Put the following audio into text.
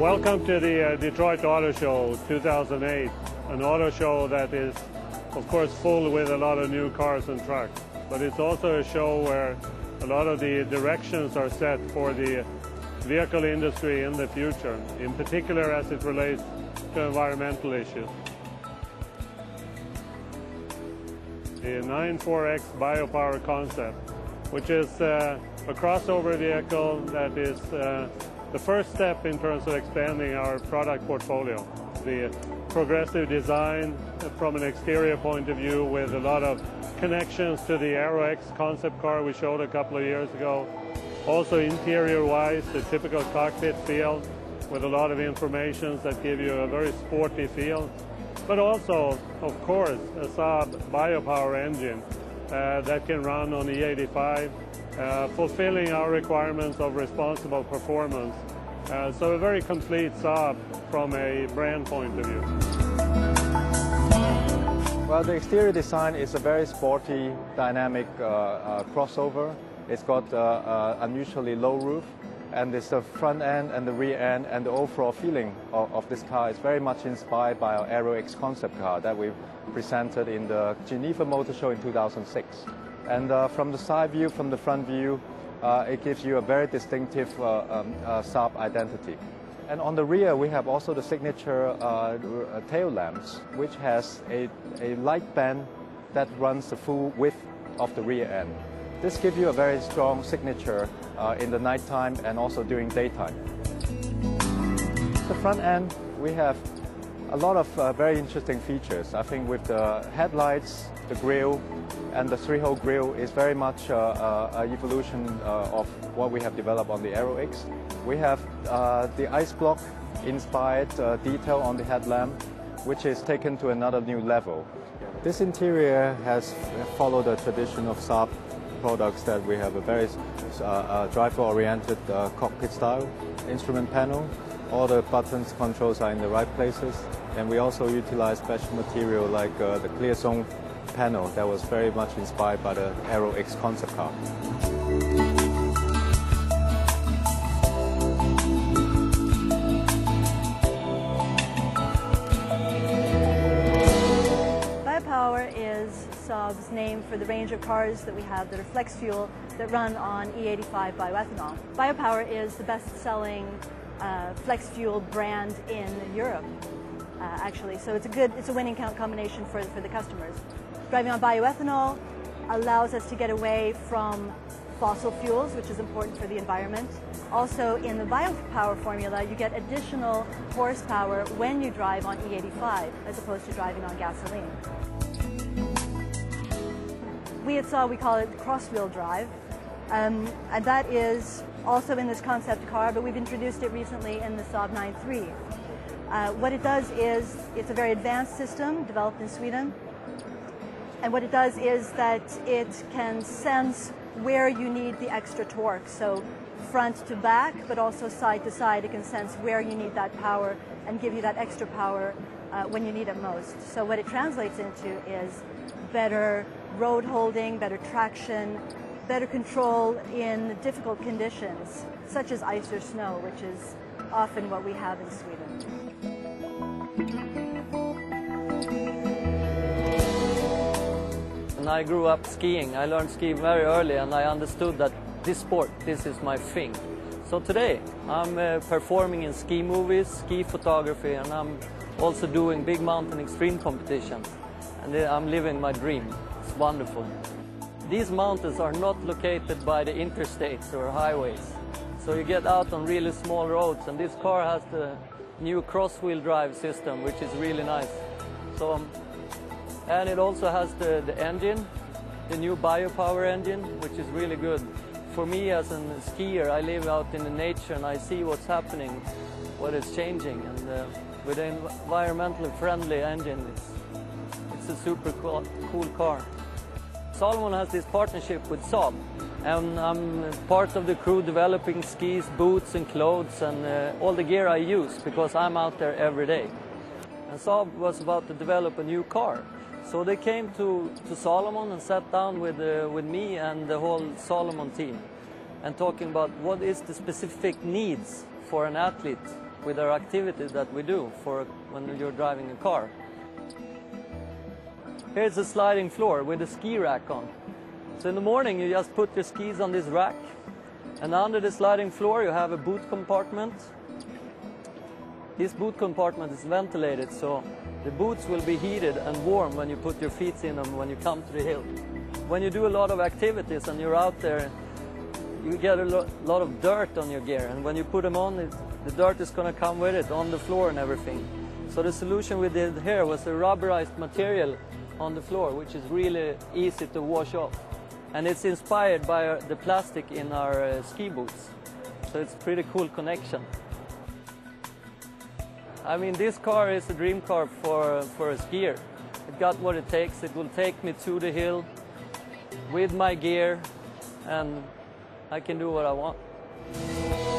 Welcome to the Detroit Auto Show 2008, an auto show that is, of course, full with a lot of new cars and trucks. But it's also a show where a lot of the directions are set for the vehicle industry in the future, in particular as it relates to environmental issues. The 9-4X Biopower Concept, which is a crossover vehicle that is the first step in terms of expanding our product portfolio. The progressive design from an exterior point of view with a lot of connections to the Aero X concept car we showed a couple of years ago. Also interior-wise, the typical cockpit feel with a lot of information that give you a very sporty feel. But also, of course, a Saab Biopower engine that can run on E85. Fulfilling our requirements of responsible performance. So a very complete Saab from a brand point of view. Well, the exterior design is a very sporty, dynamic crossover. It's got unusually low roof, and it's the front end and the rear end, and the overall feeling of this car is very much inspired by our Aero X concept car that we presented in the Geneva Motor Show in 2006. And from the side view, from the front view, it gives you a very distinctive Saab identity. And on the rear, we have also the signature tail lamps, which has a light band that runs the full width of the rear end. This gives you a very strong signature in the nighttime and also during daytime. The front end, we have a lot of very interesting features. I think with the headlights, the grille, and the three-hole grille is very much an evolution of what we have developed on the Aero X. We have the ice block inspired detail on the headlamp, which is taken to another new level. This interior has followed the tradition of Saab products that we have a very driver-oriented cockpit style instrument panel. All the buttons, controls are in the right places, and we also utilize special material like the Clear Song panel that was very much inspired by the Aero X concept car. Biopower is Saab's name for the range of cars that we have that are flex fuel that run on E85 bioethanol. Biopower is the best-selling flex fuel brand in Europe, actually. So it's a winning combination for the customers. Driving on bioethanol allows us to get away from fossil fuels, which is important for the environment. Also, in the biopower formula, you get additional horsepower when you drive on E85 as opposed to driving on gasoline. We at Saab, we call it cross-wheel drive, and that is also in this concept car, but we've introduced it recently in the Saab 9-3. What it does is, it's a very advanced system developed in Sweden, and what it does is that it can sense where you need the extra torque, so front to back, but also side to side. It can sense where you need that power and give you that extra power when you need it most. So what it translates into is better road holding, better traction, better control in difficult conditions, such as ice or snow, which is often what we have in Sweden. And I grew up skiing. I learned skiing very early, and I understood that this sport, this is my thing. So today, I'm performing in ski movies, ski photography, and I'm also doing big mountain extreme competitions. And I'm living my dream. It's wonderful. These mountains are not located by the interstates or highways, so you get out on really small roads, and this car has the new cross-wheel drive system, which is really nice. So, and it also has the engine, the new biopower engine, which is really good. For me as a skier, I live out in the nature and I see what's happening, what is changing, and with an environmentally friendly engine, it's a super cool car. Salomon has this partnership with Saab, and I'm part of the crew developing skis, boots and clothes and all the gear I use, because I'm out there every day. And Saab was about to develop a new car, so they came to Salomon and sat down with me and the whole Salomon team and talking about what is the specific needs for an athlete with our activities that we do for when you're driving a car. Here's a sliding floor with a ski rack on. So in the morning you just put your skis on this rack, and under the sliding floor you have a boot compartment. This boot compartment is ventilated, so the boots will be heated and warm when you put your feet in them when you come to the hill. When you do a lot of activities and you're out there, you get a lot of dirt on your gear, and when you put them on, the dirt is going to come with it on the floor and everything. So the solution we did here was a rubberized material on the floor, which is really easy to wash off, and it's inspired by the plastic in our ski boots. So it's a pretty cool connection. I mean, this car is a dream car for a skier. It got what it takes. It will take me to the hill with my gear, and I can do what I want.